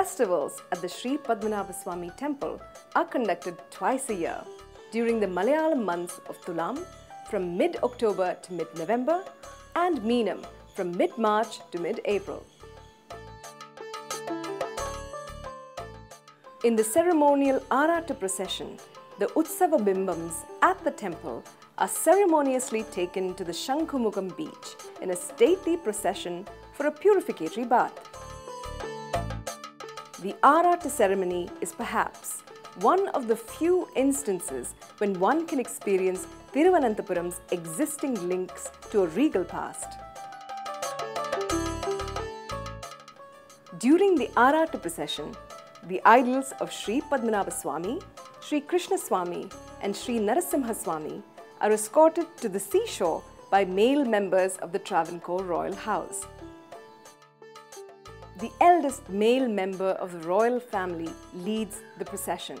Festivals at the Sri Padmanabha Swami Temple are conducted twice a year during the Malayalam months of Thulam from mid-October to mid-November and Meenam from mid-March to mid-April. In the ceremonial Ārattu procession, the Utsava bimbams at the temple are ceremoniously taken to the Shankumugham beach in a stately procession for a purificatory bath. The Ārattu ceremony is perhaps one of the few instances when one can experience Thiruvananthapuram's existing links to a regal past. During the Ārattu procession, the idols of Shri Padmanabha Swami, Shri Krishna Swami and Shri Narasimha Swami are escorted to the seashore by male members of the Travancore Royal House. The eldest male member of the royal family leads the procession,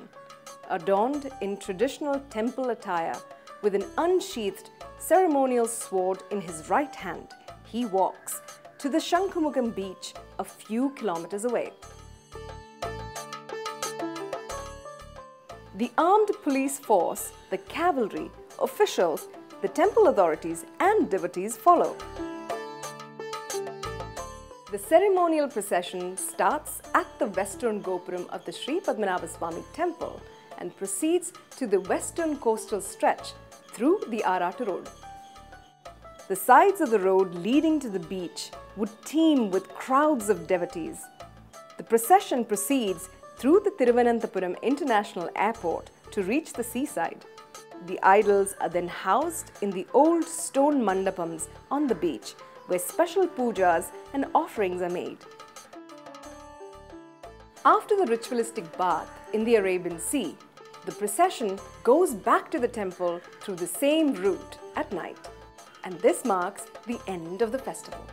adorned in traditional temple attire with an unsheathed ceremonial sword in his right hand. He walks to the Shankumugham beach a few kilometers away. The armed police force, the cavalry, officials, the temple authorities and devotees follow. The ceremonial procession starts at the western Gopuram of the Sri Padmanabha Swami Temple and proceeds to the western coastal stretch through the Ārattu road. The sides of the road leading to the beach would teem with crowds of devotees. The procession proceeds through the Thiruvananthapuram International Airport to reach the seaside. The idols are then housed in the old stone mandapams on the beach where special pujas and offerings are made. After the ritualistic bath in the Arabian Sea, the procession goes back to the temple through the same route at night, and this marks the end of the festival.